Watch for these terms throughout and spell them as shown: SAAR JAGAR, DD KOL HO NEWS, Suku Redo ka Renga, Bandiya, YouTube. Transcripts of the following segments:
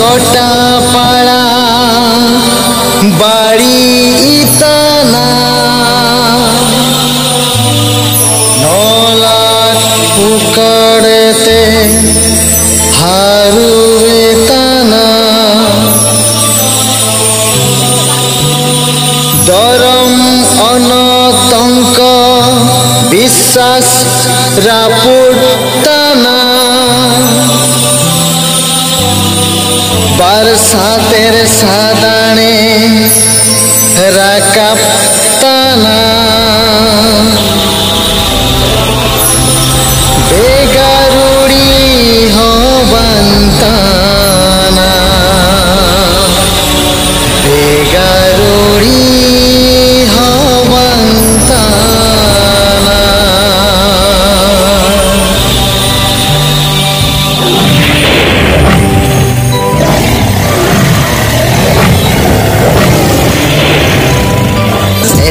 গোটা পাড়া বাড়ি ইতানা নলাত পুকড়েতে হারু বেতানা দরম অনতঙ্ক বিশ্বাস রাপুটানা बरसातेर सादाने रकापताना बेगारुडी हो बंताना बेगारुडी हो बंताना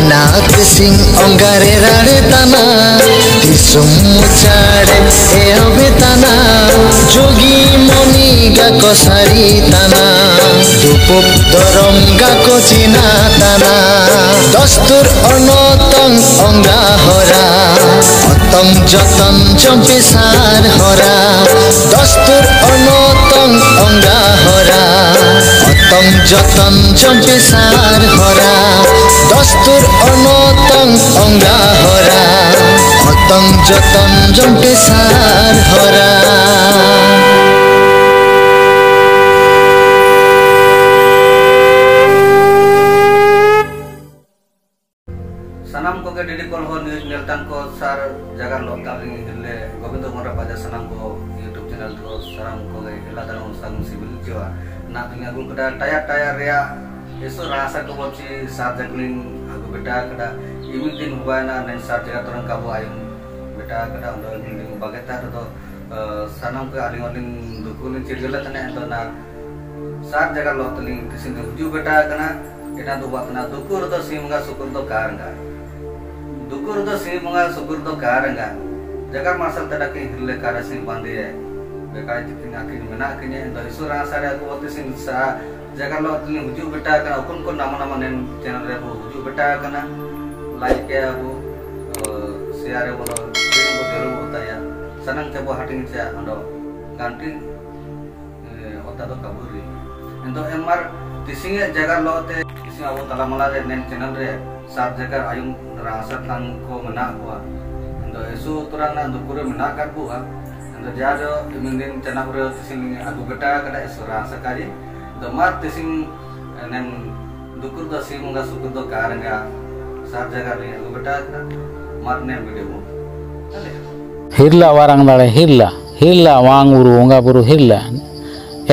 Enak sing onggare raretana Tisum mucare eo betana Jogi moni gako saritana Dupup dorom gako cinatana Dostur onotong ongga hora Otong joton jompisar hora Dostur onotong ongga hora Otong joton jompisar hora Dostur onotong ongga hora Otong joton jompisar hora Sanam ko ke didik kolho news niltan ko sar jagan lokal ini jele gobindo ngora paja sanam ko YouTube channel ko sanam ko ke elatan usang sibil jiwa na pingagung kedal tayar ria eso rasa ko bopsi sar jagling aku beda kada imin tin hubana nai sar jagat orang kabu ayam beda kada udah nging bageta to sanam ko aling dukunin cirgela tane to na sar jagan lokal ini kisin tuju beda kana kita tuh na dukur to simga sukun to karanga dukur to simga sukur to karanga jaga masal tada ke hille kara sim bandiye bekai titin akin mena akinnya dari surang sare aku waktu sim sa jaga lo tling huju beta kana ukun kun nama nen channel re bu huju beta kana like ya bu share bu lo video bu jero utaya sanang cebo hating cha ando kantin otak to kaburi ento emar tisinga jaga lo te tisinga bu talamala re nen channel re saat jaga ayung rasat langko menakwa ando esu turana dukure menakat bu ando jado imindin canapure tisinga aku beta kada esu rasa kali Domar tising nen dukur to sim ga sukur to karanga sar jaga re gobeta mat nen video hirla warang dale hirla wang uru onga buru hirla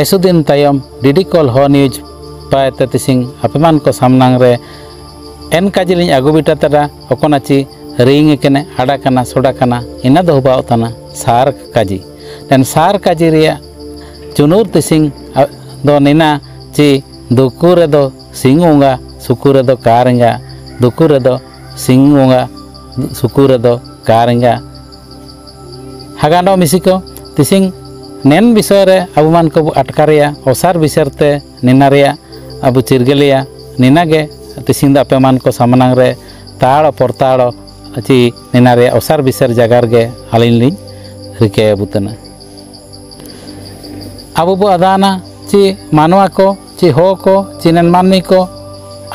esudin tayam didikol ho news pa tatising apeman ko samnang re en kajiling agobita tara okonachi ring ekene ada kana soda kana ina do ba utana sar kaji dan sar kaji ria junur tising do nena ci duku redo singunga suku redo karanga duku redo singunga suku redo karanga hagano misiko tising nen bisore abuman ko atkaria osar biserte nenaria abu cirgelia ninage tising da peman ko samanang re taro portalo ci nenaria osar biser jagarge alinli rike butana abu bo adana Ci manwa ko, ci ho ko, ci nen manni ko,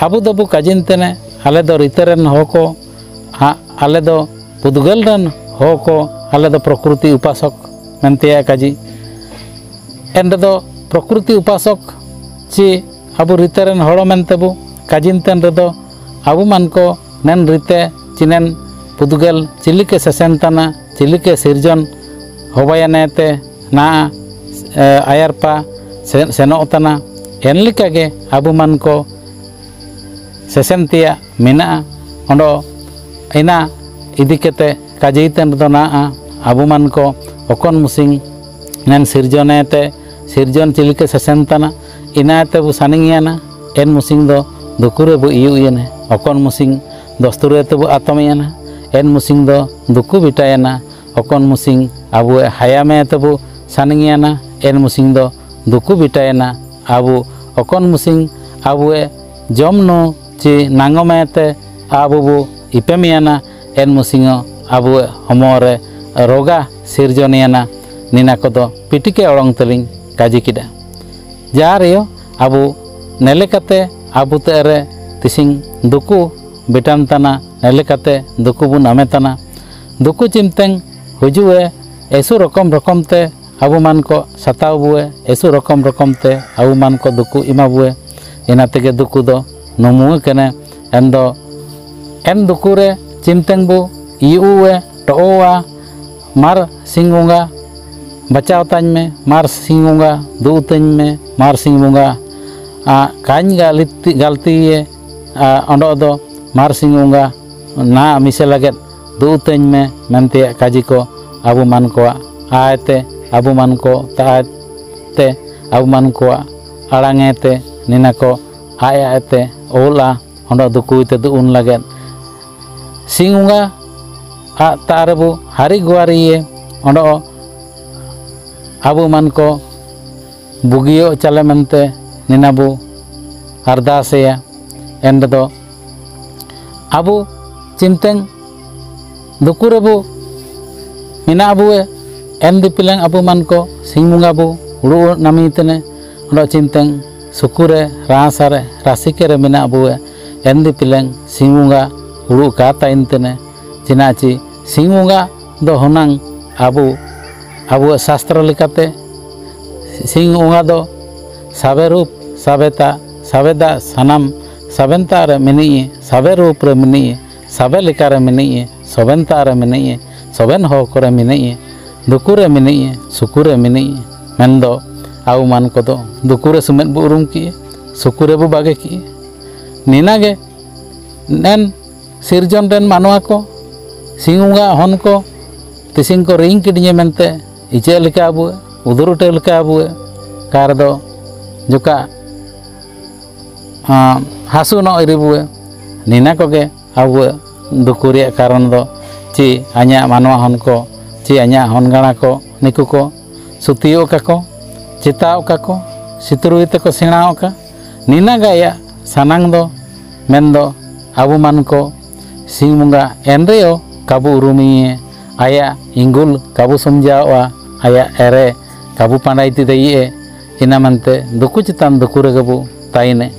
abu do bu kajin tene, ale do riteren ho ko, ale do pudgal ren ho ko, ale do prakruti upasok mentia kaji, ende do prakruti upasok ci abu riteren holo mentebu kajin ten redo, abu manko nen rite, ci nen pudgal, cilike sesentana, cilike sirjon, hobayanete, na ayarpa. Senok tanah enlika ge abu manko sesentia mina ondo ina idikete kajiten dona abu manko okon musing nen sirjonete sirjon cilike sesentana ina te bu saningiana en musing do dukure bu iyuyene okon musing dosture te bu atomiana en musing do duku bitayana okon musing abu hayame te bu saningiana en musing do duku bitayena abu okon musing abu e jomno ci nangomete abu bu ipemiana en musingo abu e homore roga sirjoniana nina kodo pitike orang teling kaji kida jario abu nelekate abu tere tising duku bitam tana nelekate duku bun ametana duku cimteng hujue esu rokom te abu manko satau bue esu rokom te abu manko duku ima bue ina tege duku do nomu kene endo en dukure cimteng bu iue toa mar singunga bacau tany me mar singunga du tany me mar singunga kany galti ondo do mar singunga na miselaget du tany me nanti kaji ko abu man koa aete abu man ko taate abu man koa alangete nina ko ayaete ola ondo duku ite du un laget singunga a tarebu hari guariye ondo abu manko bugio calemente ninabu ardasea endodo abu cimteng dukurebu minabue endipilang abu manko singungabu uru namitene ondo cimteng sukure rasare rasikere minabue endipilang singunga uru kata intene cinaci singunga do honang abu abu sastra likate singunga do saberup sabeta sabeda sanam sabenta re meni saberup re meni sabelika re meni sobenta re meni soben hok re meni dukure meni sukure meni mendo au man kodo dukure sumet bu urung ki sukure bu bage ki ninage nen sirjon den manua ko singunga hon ko tising ko ring kidinya mente ije lika abu uduru te lika abu kardo joka hasu no iribu nina koge abu dukuri karon do ci anya manwa hon ko ci anya hon gana ko niku ko sutio kako citao kako situruite ko sinao ka nina gaya sanang do mendo abu man ko singunga enreo kabu rumi aya inggul kabu somjawa aya ere kabu pandai tidaiye inamante duku citam dukure kabu taine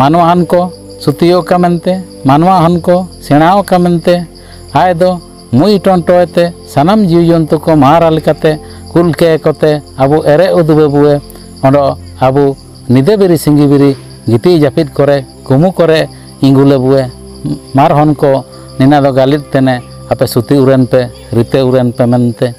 manuahan ko sutio kamente manuahan ko sinao kamente aido mui tontoete sanam jiu jontu ko maralikate kulke kote abu ere udubebue ondo abu nidebiri singgibiri giti japit kore kumu kore inggulebue marhon ko ninado galit tene ape suti uren pe rite uren pe mente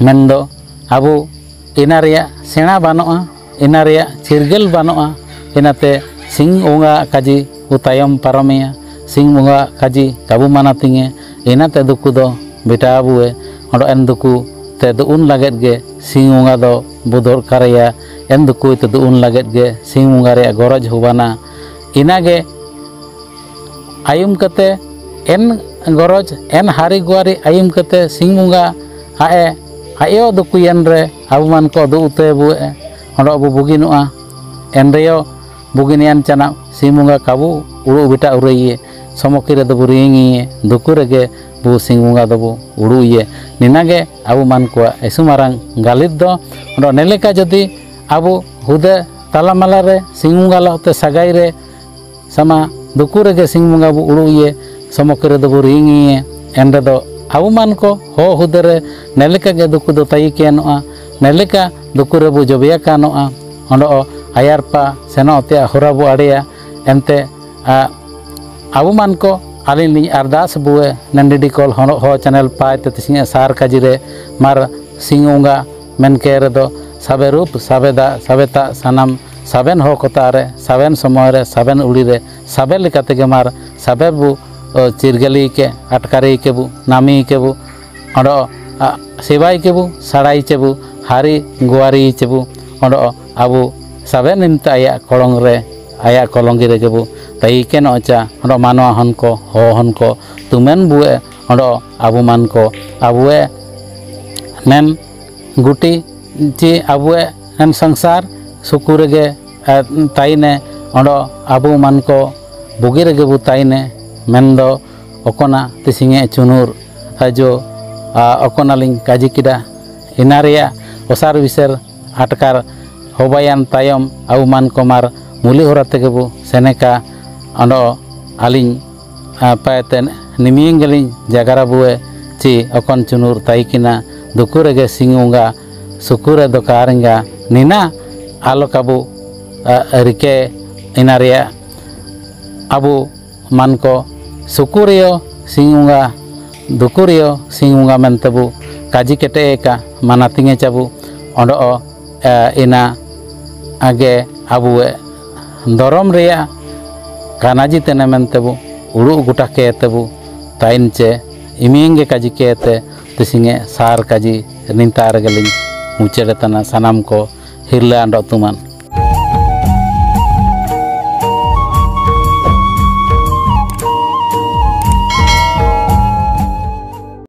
mendo abu inaria sena banoa inaria cirgel banoa inate singunga kaji utayam paramia singunga kaji kabu manatinge inate duku do beta abue odo enduku te do un laget ge singunga do budor karya enduku te do un laget ge singunga re goraj hubana inage ayum kate en goroj en hari guari ayim kete singunga ae ayo dukuyen re abu man ko du ute bu e ondo abu buginua enreo buginian cana singunga kabu uru bita ureye somokire do buringi dukurege bu singunga do bu uruye ninage abu man ko esumarang galid do ondo neleka jodi abu hude talamala re singunga lote sagai re sama dukurege singunga bu uruye somokere do buringi enda do abu man ko ho hudere neleka ge duku do taikenoa neleka dukure bu jobya kanoa ondo ayarpa senote horabu area ente abu man ko alin li ardas bue nandidi kol hono ho channel pai tetisnya sar kajire mar singunga menkere do saberup sabeda sabeta sanam saben ho kotare saben somore saben ulire saben likatege mar sabebu cirgali ke atkari kebu nami kebu ondo sebai kebu sarai cebu hari guari cebu ondo abu saben nimta ayak kolong re ayak kolong gire kebu taiken oca ondo manwa honko ho honko tumen bue ondo abu manko abue nen guti ci abue en sangsar suku rege taine ondo abu manko bugi rege bu taine mendo okona tisinge chunur ajo okona ling kaji kida inaria osar biser atkar hobayan tayom abu manko mar muli horate gebu seneka ondo aling paeten niminggaling jagara bue ci okon chunur taikina dukure ge singunga suku redo ka renga nina alo kabu rike inaria abu manko sukurio singunga dukurio singunga mentebu kaji kete eka manatinge cabu ondo o ina age abu dorom ria kanaji tene mentebu uru guta ke tebu taince imingge kaji kete tisinge sar kaji nintar geling mucere tanah sanam ko hirla ando tuman.